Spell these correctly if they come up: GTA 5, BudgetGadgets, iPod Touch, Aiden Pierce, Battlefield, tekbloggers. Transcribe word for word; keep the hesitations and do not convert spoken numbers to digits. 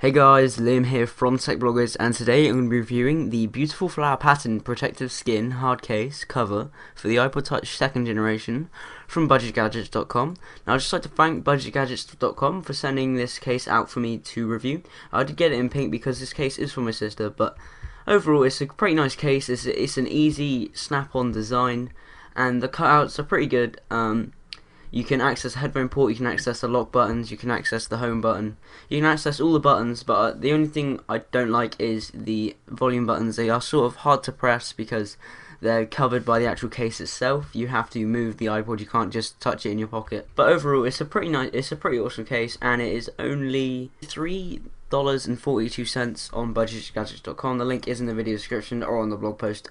Hey guys, Liam here from Tech Bloggers, and today I'm going to be reviewing the beautiful flower pattern protective skin hard case cover for the iPod Touch second generation from budget gadgets dot com. Now I'd just like to thank budget gadgets dot com for sending this case out for me to review. I did get it in pink because this case is for my sister, but overall it's a pretty nice case. It's, it's an easy snap-on design and the cutouts are pretty good. Um, You can access the headphone port, you can access the lock buttons, you can access the home button. You can access all the buttons, but the only thing I don't like is the volume buttons. They are sort of hard to press because they're covered by the actual case itself. You have to move the iPod, you can't just touch it in your pocket. But overall, it's a pretty nice, it's a pretty awesome case, and it is only three dollars and forty-two cents on budget gadgets dot com. The link is in the video description or on the blog post.